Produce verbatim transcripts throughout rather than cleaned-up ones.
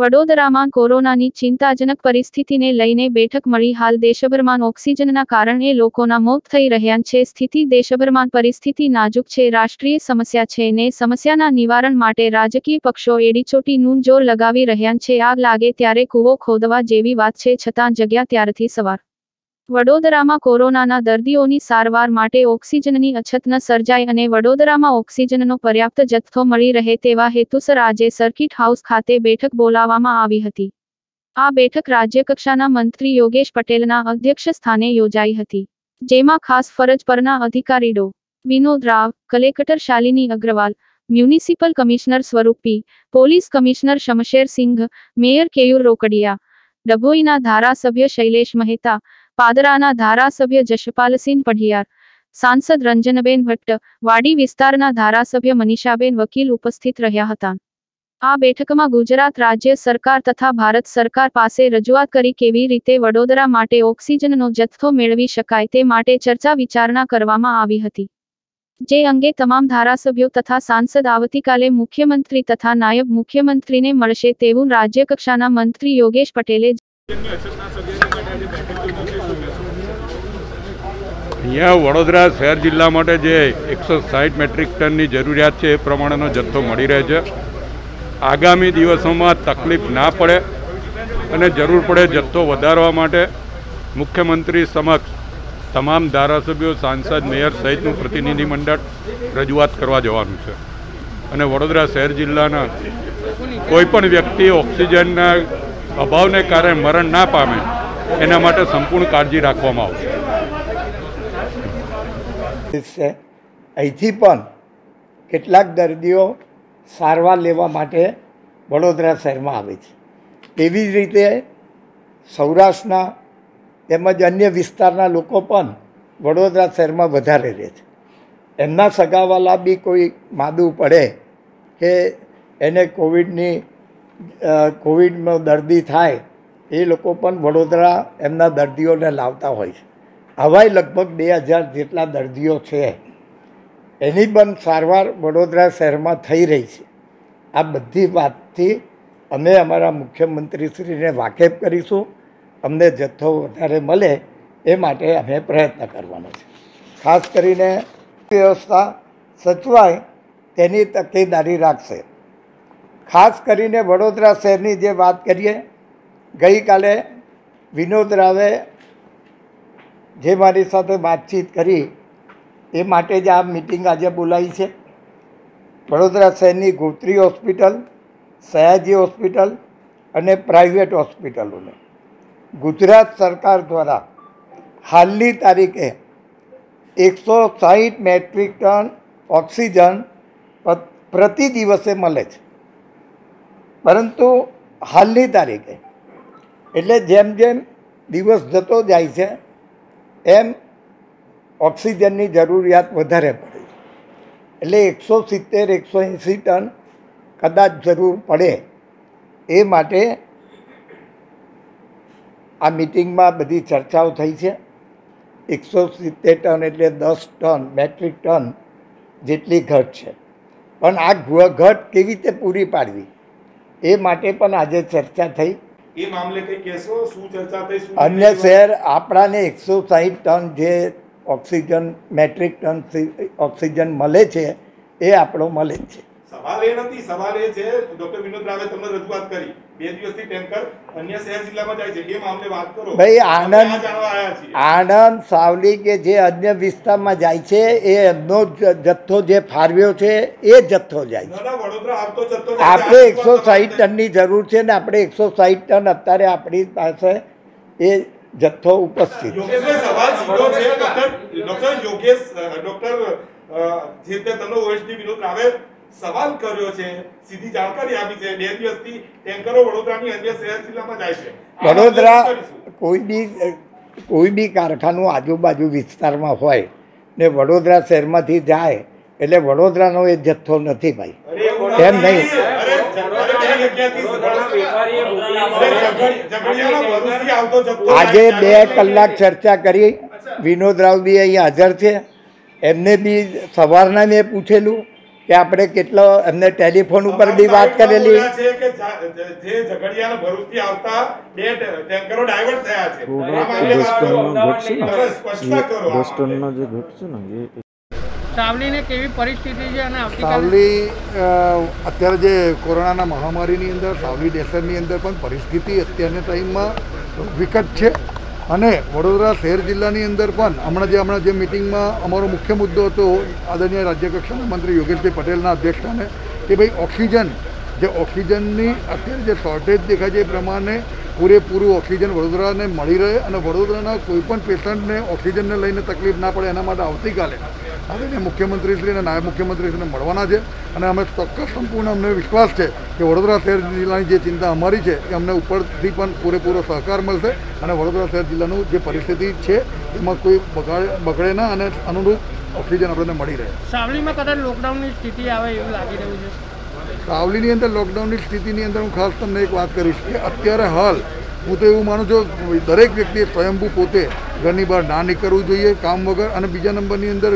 વડોદરામાં કોરોનાની ચિંતાજનક પરિસ્થિતિને લઈને બેઠક મળી. હાલ દેશભરમાં ઓક્સિજનના કારણે લોકોના મોત થઈ રહ્યા છે. સ્થિતિ દેશભરમાં પરિસ્થિતિ નાજુક છે. રાષ્ટ્રીય સમસ્યા છે ને સમસ્યાના નિવારણ માટે રાજકીય પક્ષો એડીચોટીનું જોર લગાવી રહ્યા છે. આગ લાગે ત્યારે કૂવો ખોદવા જેવી વાત છે, છતાં જગ્યા ત્યારથી સવાર. વડોદરામાં કોરોનાના દર્દીઓની સારવાર માટે ઓક્સિજનની અછત ન સર્જાય અને વડોદરામાં ઓક્સિજનનો પર્યાપ્ત જથ્થો મળી રહે તેવા હેતુસર આજે સર્કિટ હાઉસ ખાતે બેઠક બોલાવવામાં આવી હતી. આ બેઠક રાજ્યકક્ષાના મંત્રી યોગેશ પટેલના અધ્યક્ષ સ્થાને યોજાઈ હતી, જેમાં ખાસ ફરજ પરના અધિકારી ડો Vinod Rao, collector Shalini Agarwal, municipal commissioner Swaroop P, police commissioner Shamsher Singh, mayor Keyur રોકડિયા, ડભોઈના ધારાસભ્ય શૈલેષ મહેતા, પાદરાના ધારાસભ્ય જશપાલ સિંહ પઢિયાર, સાંસદ રંજનબેન ભટ્ટ, વાડી વિસ્તારના ધારાસભ્ય મનીષાબેન વકીલ ઉપસ્થિત રહ્યા હતા. આ બેઠકમાં ગુજરાત રાજ્ય સરકાર તથા ભારત સરકાર પાસે રજૂઆત કરી કેવી રીતે વડોદરા માટે ઓક્સિજનનો જથ્થો મેળવી શકાય તે માટે ચર્ચા વિચારણા કરવામાં આવી હતી, જે અંગે તમામ ધારાસભ્યો તથા સાંસદ આવતીકાલે મુખ્યમંત્રી તથા નાયબ મુખ્યમંત્રીને મળશે તેવું રાજ્યકક્ષાના મંત્રી યોગેશ પટેલે. અહીંયા વડોદરા શહેર જિલ્લા માટે જે એકસો સાઠ મેટ્રિક ટનની જરૂરિયાત છે એ પ્રમાણેનો જથ્થો મળી રહે છે. આગામી દિવસોમાં તકલીફ ના પડે અને જરૂર પડે જથ્થો વધારવા માટે મુખ્યમંત્રી સમક્ષ તમામ ધારાસભ્યો, સાંસદ, મેયર સહિતનું પ્રતિનિધિમંડળ રજૂઆત કરવા જવાનું છે. અને વડોદરા શહેર જિલ્લાના કોઈપણ વ્યક્તિ ઓક્સિજનના અભાવને કારણે મરણ ના પામે એના માટે સંપૂર્ણ કાળજી રાખવામાં આવશે. અહીંથી પણ કેટલાક દર્દીઓ સારવાર લેવા માટે વડોદરા શહેરમાં આવે છે. તેવી જ રીતે સૌરાષ્ટ્રના તેમજ અન્ય વિસ્તારના લોકો પણ વડોદરા શહેરમાં વધારે રહે છે. એમના સગાવાલા બી કોઈ માદું પડે કે એને કોવિડની કોવિડનો દર્દી થાય એ લોકો પણ વડોદરા એમના દર્દીઓને લાવતા હોય છે. આવાય લગભગ બે હજાર જેટલા દર્દીઓ છે એની પણ સારવાર વડોદરા શહેરમાં થઈ રહી છે. આ બધી વાતથી અમે અમારા મુખ્યમંત્રીશ્રીને વાકેફ કરીશું. અમને જથ્થો વધારે મળે એ માટે અમે પ્રયત્ન કરવાનો છે. ખાસ કરીને વ્યવસ્થા સચવાય તેની તકેદારી રાખશે. ખાસ કરીને વડોદરા શહેરની જે વાત કરીએ, ગઈકાલે વિનોદ રાવે જે મારી સાથે વાતચીત કરી એ માટે જ આ મિટિંગ આજે બોલાવી છે. વડોદરા શહેરની ગોત્રી હોસ્પિટલ, સયાજી હોસ્પિટલ અને પ્રાઇવેટ હોસ્પિટલોને ગુજરાત સરકાર દ્વારા હાલની તારીખે એકસો સાહીઠ મેટ્રિક ટન ઓક્સિજન પ્રતિ દિવસે મળે છે. પરંતુ હાલની તારીખે એટલે જેમ જેમ દિવસ જતો જાય છે એમ ઓક્સિજનની જરૂરિયાત વધારે પડે છે. એટલે એકસો સિત્તેર એકસો એંસી ટન કદાચ જરૂર પડે એ માટે આ મિટિંગમાં બધી ચર્ચાઓ થઈ છે. એકસો સિત્તેર ટન એટલે દસ ટન મેટ્રિક ટન જેટલી ઘટ છે, પણ આ ઘટ કેવી રીતે પૂરી પાડવી એ માટે પણ આજે ચર્ચા થઈ. એ મામલે કઈ કહેશો? શું ચર્ચા થઈ? અન્ય શહેર આપણાને એકસો સાહીઠ ટન જે ઓક્સિજન મેટ્રિક ટન ઓક્સિજન મળે છે એ આપણો મળે છે. સવાલ એ નથી, સવાલ એ છે ડોક્ટર વિનોદ રાવે તમને રજૂઆત કરી બે દિવસથી ટેન્કર અન્ય શહેર જિલ્લામાં જાય છે, એ મામલે વાત કરો ભાઈ. આણંદ આણંદ સાવલી કે જે અન્ય વિસ્તારમાં જાય છે એ એમનો જથ્થો જે ફાળવ્યો છે એ જથ્થો જાય છે. આપણે એકસો સાહીઠ ટનની જરૂર છે ને આપણે એકસો સાહીઠ ટન અત્યારે આપણી પાસે એ જથ્થો ઉપસ્થિત છે. સવાલ કર્યો છે, સીધી જાણકારી આપી છે. બે દિવસથી ટેન્કરો વડોદરાની અન્ય શહેર જિલ્લામાં જાય છે. વડોદરા કોઈ બી કોઈ બી કારખાનું આજુબાજુ વિસ્તારમાં હોય ને વડોદરા શહેરમાંથી જાય એટલે વડોદરાનો એ જથ્થો નથી ભાઈ, એમ નહીં. આજે બે કલાક ચર્ચા કરી. વિનોદ રાવ બી અહીંયા હાજર છે, એમને બી સવારના મેં પૂછેલું કે આપણે કેટલો એમને ટેલિફોન ઉપર બી વાત કરેલી છે કે જે ઝઘડિયાના ભરૂચથી આવતા બે ટેન્કરો ડાયવર્ટ થયા છે આ મામલે સ્પષ્ટતા કરો બોસ્ટનનો જે ઘટ છે ને એ સાવલીને કેવી પરિસ્થિતિ છે અને સાવલી અત્યારે જે કોરોનાના મહામારીની અંદર સાવલી દેશની અંદર પણ પરિસ્થિતિ અત્યારના ટાઈમમાં વિકટ છે અને વડોદરા શહેર જિલ્લાની અંદર પણ હમણાં જે હમણાં જે મિટિંગમાં અમારો મુખ્ય મુદ્દો હતો આદરણીય રાજ્યકક્ષાના મંત્રી યોગેશભાઈ પટેલના અધ્યક્ષસ્થાને કે ભાઈ ઓક્સિજન જે ઓક્સિજનની અત્યારે જે શોર્ટેજ દેખાય છે એ પ્રમાણે પૂરેપૂરું ઓક્સિજન વડોદરાને મળી રહે અને વડોદરાના કોઈપણ પેશન્ટને ઓક્સિજનને લઈને તકલીફ ના પડે એના માટે આવતીકાલે આદરણીય મુખ્યમંત્રીશ્રી અને નાયબ મુખ્યમંત્રીશ્રીને મળવાના છે અને અમે ચોક્કસ સંપૂર્ણ અમને વિશ્વાસ છે કે વડોદરા શહેર જિલ્લાની જે ચિંતા અમારી છે એ અમને ઉપરથી પણ પૂરેપૂરો સહકાર મળશે અને વડોદરા શહેર જિલ્લાનું જે પરિસ્થિતિ છે એમાં કોઈ બગાડે બગડે ના અને અનુરૂપ ઓક્સિજન આપણને મળી રહે. સાવલીમાં કદાચ લોકડાઉનની સ્થિતિ આવે એવું લાગી રહ્યું છે. સાવલીની અંદર લોકડાઉનની સ્થિતિની અંદર હું ખાસ તમને એક વાત કરીશ કે અત્યારે હાલ હું તો એવું માનું છું દરેક વ્યક્તિએ સ્વયંભૂ પોતે ઘરની બહાર ના નીકળવું જોઈએ કામ વગર અને બીજા નંબરની અંદર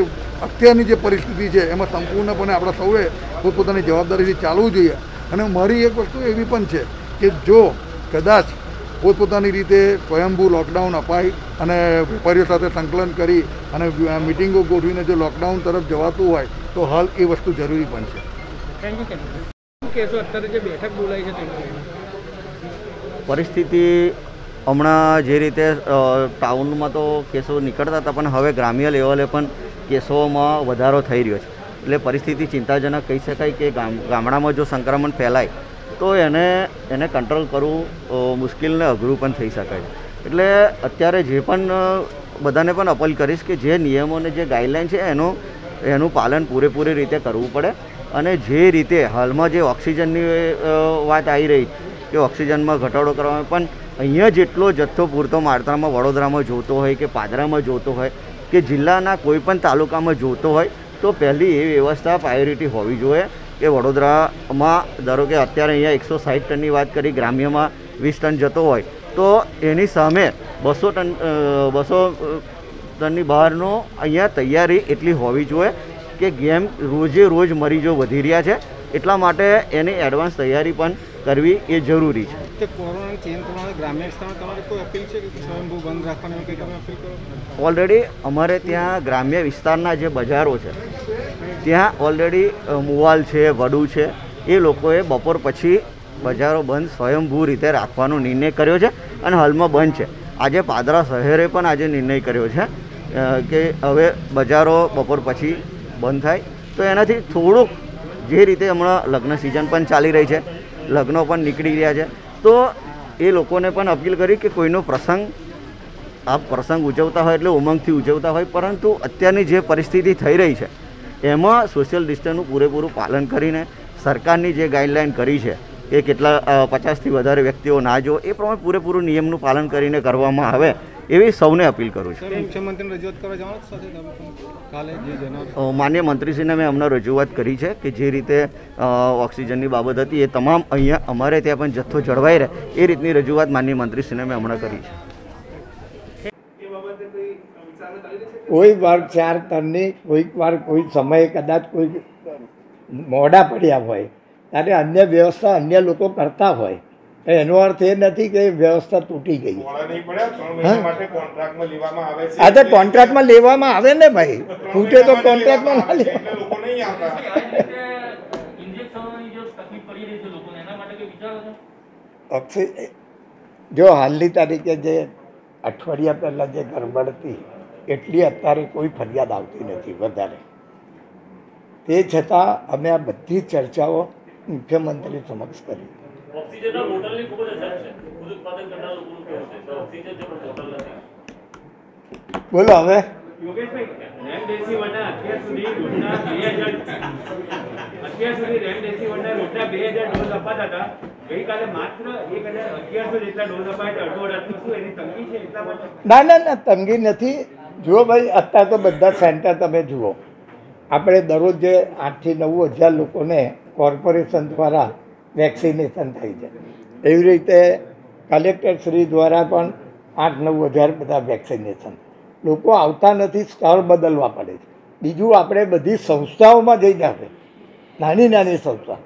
અત્યારની જે પરિસ્થિતિ છે એમાં સંપૂર્ણપણે આપણે સૌએ પોતપોતાની જવાબદારીથી ચાલવું જોઈએ અને મારી એક વસ્તુ એવી પણ છે કે જો કદાચ પોતપોતાની રીતે સ્વયંભૂ લોકડાઉન અપાય અને વેપારીઓ સાથે સંકલન કરી અને મિટિંગો ગોઠવીને જો લોકડાઉન તરફ જવાતું હોય તો હાલ એ વસ્તુ જરૂરી પણ છે. પરિસ્થિતિ હમણાં જે રીતે ટાઉનમાં તો કેસો નીકળતા હતા પણ હવે ગ્રામ્ય લેવલે પણ કેસોમાં વધારો થઈ રહ્યો છે એટલે પરિસ્થિતિ ચિંતાજનક કહી શકાય કે ગામડામાં જો સંક્રમણ ફેલાય તો એને એને કંટ્રોલ કરવું મુશ્કેલને અઘરું પણ થઈ શકાય એટલે અત્યારે જે પણ બધાને પણ અપીલ કરીશ કે જે નિયમોને જે ગાઈડલાઈન છે એનું એનું પાલન પૂરેપૂરી રીતે કરવું પડે અને જે રીતે હાલમાં જે ઓક્સિજનની વાત આવી રહી કે ઓક્સિજનમાં ઘટાડો કરવામાં પણ અહીંયા જેટલો જથ્થો પૂરતો માત્રામાં વડોદરામાં જોતો હોય કે પાદરામાં જોતો હોય કે જિલ્લાના કોઈપણ તાલુકામાં જોતો હોય તો પહેલી એ વ્યવસ્થા પ્રાયોરિટી હોવી જોઈએ કે વડોદરામાં ધારો કે અત્યારે અહીંયા એકસો સાઠ ટનની વાત કરી ગ્રામ્યમાં વીસ ટન જતો હોય તો એની સામે બસો ટન બસો ટનની બહારનો અહીંયા તૈયારી એટલી હોવી જોઈએ કે ગેમ રોજે રોજ મરીજો વધી રહ્યા છે એટલા માટે એની એડવાન્સ તૈયારી પણ કરવી એ જરૂરી છે. ઓલરેડી અમારે ત્યાં ગ્રામ્ય વિસ્તારના જે બજારો છે ત્યાં ઓલરેડી મુવાલ છે વડુ છે એ લોકોએ બપોર પછી બજારો બંધ સ્વયંભૂ રીતે રાખવાનો નિર્ણય કર્યો છે અને હાલમાં બંધ છે. આજે પાદરા શહેરે પણ આજે નિર્ણય કર્યો છે કે હવે બજારો બપોર પછી બંધ થાય તો એનાથી થોડુંક જે રીતે હમણાં લગ્ન સિઝન પણ ચાલી રહી છે લગ્નો પણ નીકળી રહ્યા છે તો એ લોકોને પણ અપીલ કરી કે કોઈનો પ્રસંગ આ પ્રસંગ ઉજવતા હોય એટલે ઉમંગથી ઉજવતા હોય પરંતુ અત્યારની જે પરિસ્થિતિ થઈ રહી છે એમાં સોશિયલ ડિસ્ટન્સનું પૂરેપૂરું પાલન કરીને સરકારની જે ગાઈડલાઈન કરી છે એ કેટલા પચાસથી વધારે વ્યક્તિઓ ના જો એ પ્રમાણે પૂરેપૂરું નિયમનું પાલન કરીને કરવામાં આવે એવી સૌને અપીલ કરું છું. મુખ્યમંત્રીને રજૂઆત કરવા જવાનું છે માન્ય મંત્રીશ્રીને મેં હમણાં રજૂઆત કરી છે કે જે રીતે ઓક્સિજનની બાબત હતી એ તમામ અહીંયા અમારે ત્યાં પણ જથ્થો જળવાઈ રહે એ રીતની રજૂઆત માન્ય મંત્રીશ્રીને મેં હમણાં કરી છે. કોઈક વાર ચાર ટનની કોઈક વાર કોઈ સમયે કદાચ કોઈ મોડા પડ્યા હોય ત્યારે અન્ય વ્યવસ્થા અન્ય લોકો કરતા હોય એનો અર્થ એ નથી કે વ્યવસ્થા તૂટી ગઈ. હા તો કોન્ટ્રાક્ટમાં લેવામાં આવે ને ભાઈ તૂટે તો કોન્ટ્રાક્ટમાં ના લે. જો હાલની તારીખે જે અઠવાડિયા પહેલાં જે ગરબડ હતી એટલી અત્યારે કોઈ ફરિયાદ આવતી નથી વધારે તે છતાં અમે આ બધી ચર્ચાઓ મુખ્યમંત્રી સમક્ષ કરી. બોલો હવે ના ના ના તંગી નથી. જુઓ ભાઈ અત્યારે તો બધા સેન્ટર તમે જુઓ આપણે દરરોજ જે આઠ થી નવ હજાર લોકોને કોર્પોરેશન દ્વારા વેક્સિનેશન થઈ છે એવી રીતે કલેક્ટરશ્રી દ્વારા પણ આઠ નવ હજાર બધા વેક્સિનેશન લોકો આવતા નથી સ્થળ બદલવા પડે છે. બીજું આપણે બધી સંસ્થાઓમાં જઈને આપણે नानी नानी संस्था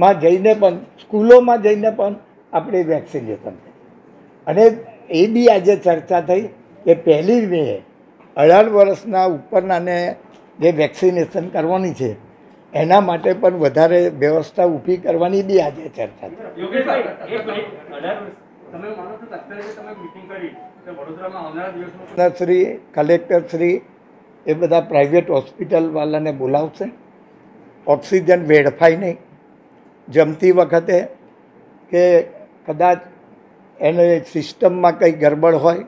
में जाइने पण स्कूलों में जाइने पण आपणे वेक्सिनेशन अने ए बी आजे चर्चा थी कि पहली मे अठार वर्षना उपरना ने जे वेक्सिनेशन करवानी छे एना माटे पण वधारे व्यवस्था ऊभी करवानी बी आजे चर्चा थी। श्री कलेक्टर श्री ए बधा प्राइवेट हॉस्पिटल वाला ने बोलावशे, ऑक्सिजन वेड़फाई नहीं, जमती वखते के कदाच एने सिस्टम में कई गड़बड़ होय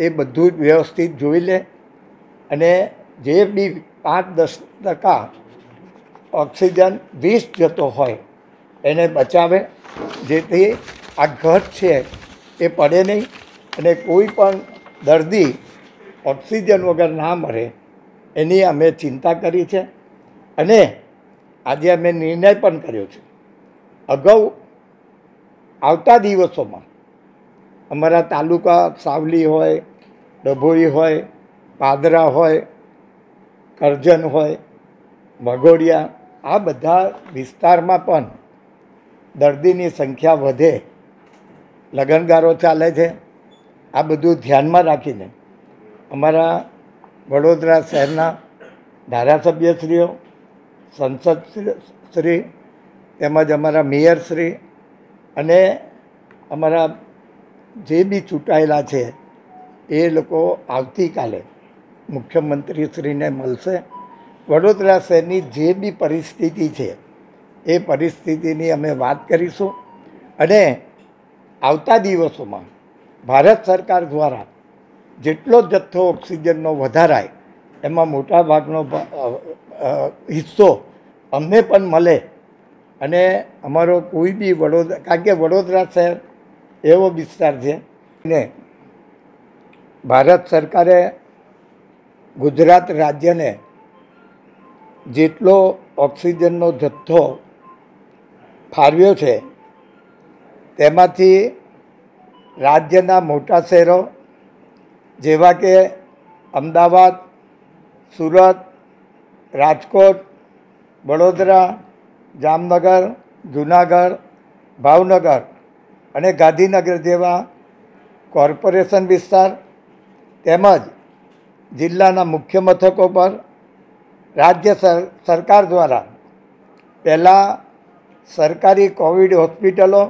ए बधुं व्यवस्थित जोई ले अने जे बी पांच दस टका ऑक्सिजन वीस जतो होय एने बचावे, जेथी आ घट छे ए पड़े नहीं अने कोई पण दर्दी ऑक्सिजन वगर ना मरे एनी अमे चिंता करी छे अने आजे अमे निर्णय पण कर्यो छे। अगाऊ आवता दिवसों में अमरा तालुका सावली होय, डभोई होय, पादरा होय, करजन होय, वगोड़िया आ बधा विस्तार में पण दर्दी नी संख्या वधे, लगनगारों चाले छे। आ बधुं ध्यान में राखीने अमरा वडोदरा शहरना धारासभ्यश्रीओ, संसदश्री तेमज अमरा मेयरश्री अने अमरा जे बी चूंटायेला छे ए लोको आवती काले मुख्यमंत्रीश्रीने मळशे। वडोदरा शहरनी जे बी परिस्थिति छे ए परिस्थितिनी अमे वात करीशुं अने आवता दिवसोमां भारत सरकार द्वारा जेटलो जत्थो ऑक्सिजननो वधाराय एमां मोटा भागनो हिस्सो अमने पण मळे अने अमारो कोई बी वडोदरा, कारण के वडोदरा शहर एवो विस्तार है ने भारत सरकारे गुजरात राज्य ने जेटलो ऑक्सिजननो जत्थो फाळव्यो छे तेमांथी राज्यना मोटा शहरों जेवा के अमदावाद, सूरत, राजकोट, वडोदरा, जामनगर, जूनागढ़, भावनगर अने गांधीनगर जेवा कॉर्पोरेशन विस्तार तेमज जिल्लाना मुख्य मथकों पर राज्य सर, सरकार द्वारा पहला सरकारी कोविड हॉस्पिटलों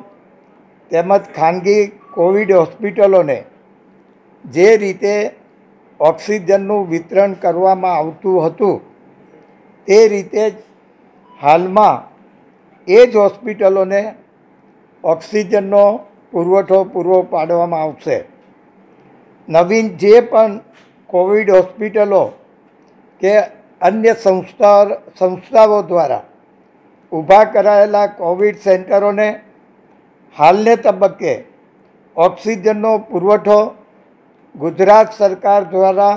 तेमज खानगी कोविड हॉस्पिटलों ने जे रीते ऑक्सिजननु वितरण करवामां आवतुं हतुं ते रीते हाल में एज हॉस्पिटलों ने ऑक्सिजननो पुरवठो पूरो पाडवामां आवशे। नवीन जे पण कोविड हॉस्पिटलों के अन्य संस्था संस्थाओं द्वारा ऊभा करायेला कोविड सेंटरों ने हालने तबक्के ऑक्सिजननो पुरवठो गुजरात सरकार द्वारा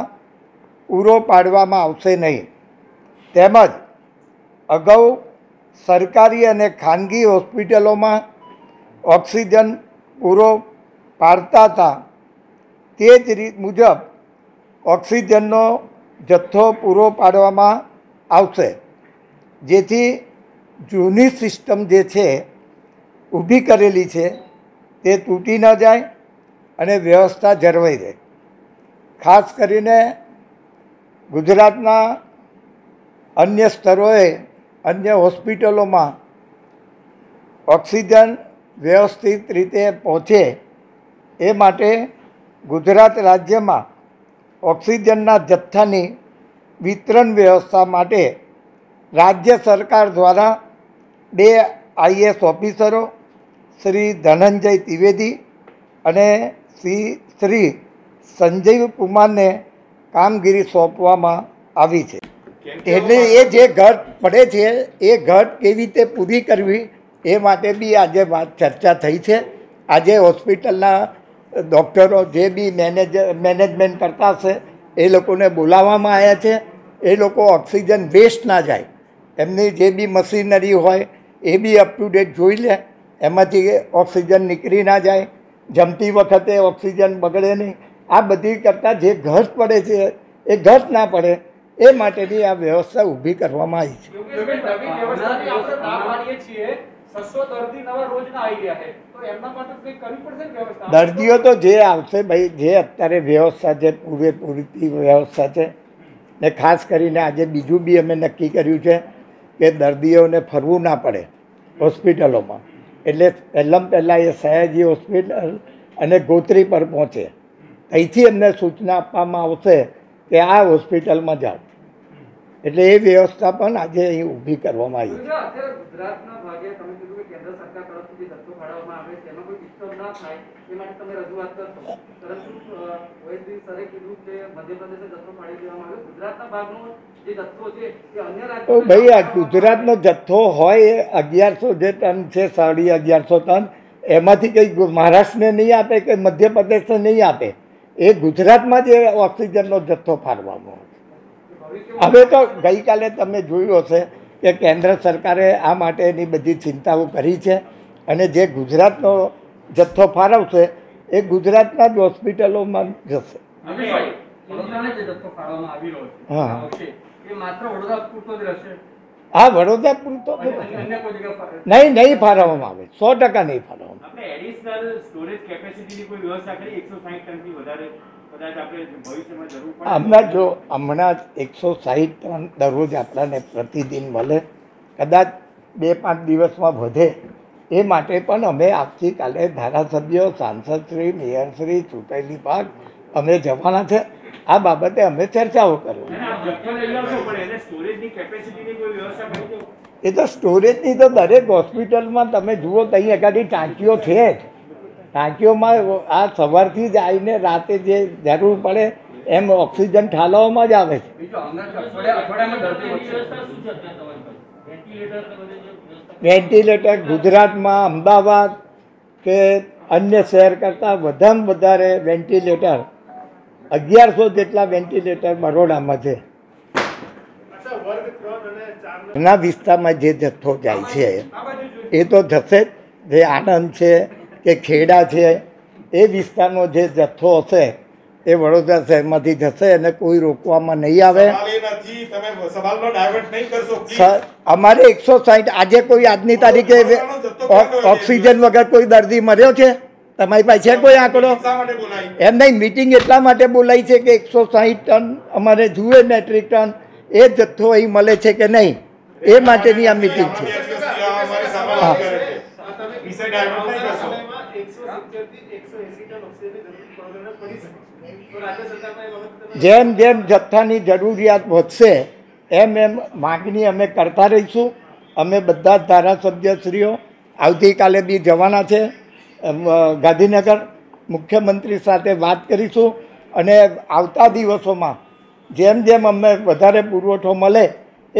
पूरो पाडवामां आवशे नहीं। तेमज अगाऊ सरकारी अने खानगी हॉस्पिटलों में ऑक्सिजन पूरो पाड़ता था ते ज रीत मुजब ऑक्सिजननो जत्थो पूरो पाड़वामां आवशे, जेथी जूनी सिस्टम जे छे ऊभी करेली छे ते तूटी न जाए अने व्यवस्था जळवाई रहे। खास करीने गुजरातना अन्य स्तरोए अन्य हॉस्पिटलों में ऑक्सिजन व्यवस्थित रीते पहुँचे ए माटे गुजरात राज्य में ऑक्सिजनना जत्थानी वितरण व्यवस्था माटे राज्य सरकार द्वारा बे आईएएस ऑफिसरो श्री धनंजय त्रिवेदी अने श्री संजीव कुमार ने कामगीरी सौंपवामां आवी छे। एटले ए जे घट पड़े छे ए घट केवी रीते पूरी करवी ए माटे बी आजे बात चर्चा थई छे। आजे हॉस्पिटलना डॉक्टरों जे बी मैनेज मैनेजमेंट करता है ए लोकोने बोलावामां आव्या छे। ए लोको ऑक्सिजन वेस्ट ना जाए एमनी जे बी मशीनरी होय ए बी अप टू डेट जोई ले, एमांथी ऑक्सिजन नीकळी ना जाए, जमती वखते ऑक्सिजन बगड़े नहीं। आ बधी करता जे घट पड़े छे ए घट ना पड़े એ માટેની આ વ્યવસ્થા ઊભી કરવામાં આવી છે. દર્દીઓ તો જે આવશે ભાઈ, જે અત્યારે વ્યવસ્થા છે પૂરેપૂરી વ્યવસ્થા છે ને ખાસ કરીને આજે બીજું બી અમે નક્કી કર્યું છે કે દર્દીઓને ફરવું ના પડે હોસ્પિટલોમાં, એટલે પહેલાં પહેલાં એ સયાજી હોસ્પિટલ અને ગોત્રી પર પહોંચે. અહીંથી એમને સૂચના આપવામાં આવશે કે આ હોસ્પિટલમાં જાઓ, એટલે એ વ્યવસ્થા પણ આજે અહીં ઊભી કરવામાં આવી છે. ભાઈ આ ગુજરાતનો જથ્થો હોય એ અગિયારસો જે ટન છે, સાડી અગિયારસો ટન, એમાંથી કંઈ મહારાષ્ટ્રને નહીં આપે કે મધ્યપ્રદેશને નહીં આપે, એ ગુજરાતમાં જ એ ઓક્સિજનનો જથ્થો ફાળવવામાં આવે. હવે તો ગઈકાલે તમે જોયું હશે કે કેન્દ્ર સરકારે આ માટેની બધી ચિંતાઓ કરી છે અને જે ગુજરાતનો જથ્થો ફાળવશે એ ગુજરાતના જ હોસ્પિટલોમાં જશે. હા હા વડોદરા પૂરતો નહીં નહીં ફાળવવામાં આવે, સો ટકા નહીં ફાળવવામાં. હમણાં જો હમણાં જ એકસો સાહીઠ ટન દરરોજ આપણાને પ્રતિદિન મળે, કદાચ બે પાંચ દિવસમાં વધે, એ માટે પણ અમે આવતીકાલે ધારાસભ્યો, સાંસદશ્રી, મેયરશ્રી, ચૂંટાયેલી પાક અમે જવાના છે. આ બાબતે અમે ચર્ચાઓ કરવી. એ તો સ્ટોરેજની તો દરેક હોસ્પિટલમાં તમે જુઓ તો અહીં આગળ ટાંકીઓ છે જ, ટાંકીઓમાં આ સવારથી જ આવીને રાતે જે જરૂર પડે એમ ઓક્સિજન ઠાલવવામાં જ આવે છે. વેન્ટિલેટર ગુજરાતમાં અમદાવાદ કે અન્ય શહેર કરતાં વધારે વધારે વેન્ટિલેટર અગિયારસો જેટલા વેન્ટિલેટર બરોડામાં છે. ઘણા વિસ્તારમાં જે જથ્થો જાય છે એ તો જશે જ, જે આણંદ છે કે ખેડા છે એ વિસ્તારનો જે જથ્થો હશે એ વડોદરા શહેરમાંથી જશે અને કોઈ રોકવામાં નહીં આવે. અમારે એકસો સાહીઠ આજે કોઈ આજની તારીખે ઓક્સિજન વગર કોઈ દર્દી મર્યો છે? તમારી પાસે કોઈ આંકડો? એમ નહીં, મિટિંગ એટલા માટે બોલાવી છે કે એકસો સાહીઠ ટન અમારે જુએ મેટ્રિક ટન એ જથ્થો અહીં મળે છે કે નહીં એ માટેની આ મિટિંગ છે. જેમ જેમ જથ્થાની જરૂરિયાત વધશે એમ એમ માગણી અમે કરતા રહીશું. અમે બધા જ ધારાસભ્યશ્રીઓ આવતીકાલે બી જવાના છે ગાંધીનગર, મુખ્યમંત્રી સાથે વાત કરીશું અને આવતા દિવસોમાં જેમ જેમ અમને વધારે પુરવઠો મળે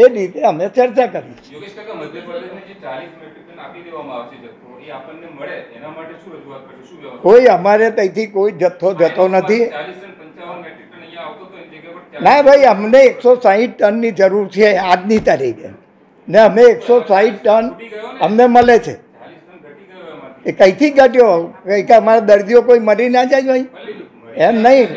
એ રીતે અમે ચર્ચા કરીશું. યોગેશ કાકા, મધ્યપ્રદેશને જે ચાલીસ મેટ્રિક ટન આપી દેવામાં આવશે જથ્થો, એ આપણને મળે એના માટે શું રજૂઆત કરશું? શું વ્યવસ્થા? કોઈ અમારે ત્યાંથી કોઈ જથ્થો જતો નથી. ના ભાઈ, અમને એકસો સાહીઠ ટનની જરૂર છે આજની તારીખે ને અમે એકસો સાહીઠ ટન અમને મળે છે. એ કંઈથી ઘટ્યો કંઈક અમારા દર્દીઓ કોઈ મરી ના જાય ભાઈ, એમ નહીં.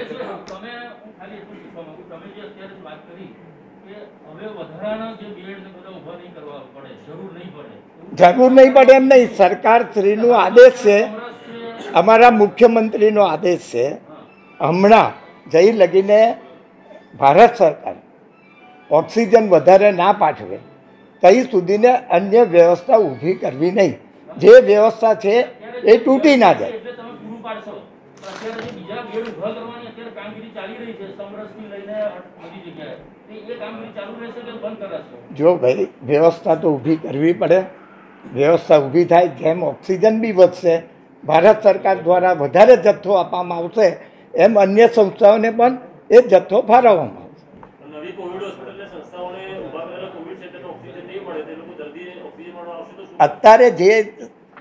જરૂર નહીં પડે એમ નહીં, સરકારશ્રીનો આદેશ છે, અમારા મુખ્યમંત્રીનો આદેશ છે. હમણાં જઈ લગીને ભારત સરકાર ઓક્સિજન વધારે ના પાઠવે ત્યાં સુધીને અન્ય વ્યવસ્થા ઊભી કરવી નહીં, જે વ્યવસ્થા છે એ તૂટી ના જાય. જો ભાઈ, વ્યવસ્થા તો ઊભી કરવી પડે. વ્યવસ્થા ઊભી થાય જેમ ઓક્સિજન બી વધશે, ભારત સરકાર દ્વારા વધારે જથ્થો આપવામાં આવશે, એમ અન્ય સંસ્થાઓને પણ એ જથ્થો ફાળવવામાં આવશે. અત્યારે જે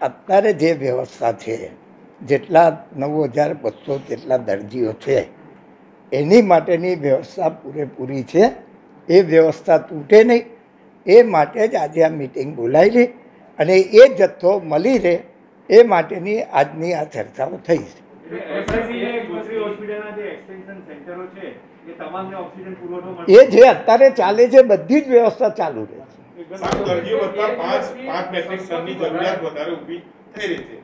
અત્યારે જે વ્યવસ્થા છે, જેટલા નવ હજાર બસો જેટલા દર્દીઓ છે એની માટેની વ્યવસ્થા પૂરેપૂરી છે. એ વ્યવસ્થા તૂટે નહીં એ માટે જ આજે આ મિટિંગ બોલાવી અને એ જથ્થો મળી રહે એ માટેની આજની આ ચર્ચાઓ થઈ છે. એ જે અત્યારે ચાલે છે બધી જ વ્યવસ્થા ચાલુ રહે છે.